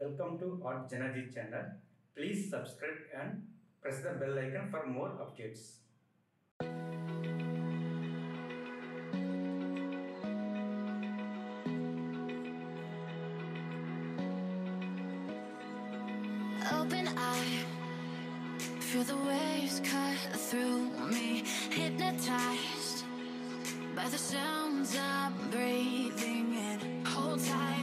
Welcome to Art JanaG channel. Please subscribe and press the bell icon for more updates. Open eye, feel the waves cut through me, hypnotized by the sounds I'm breathing in. Hold tight.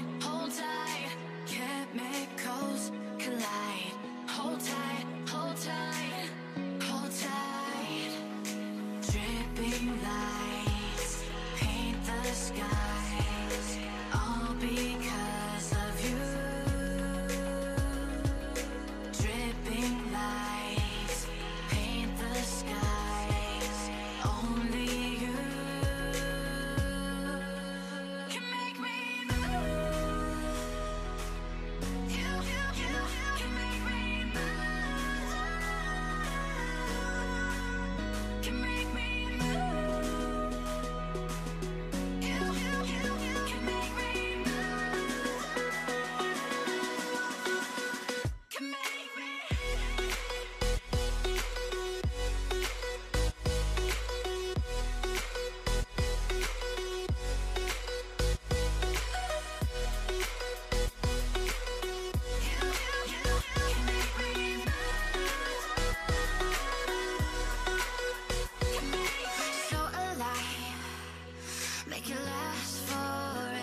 Make it last forever.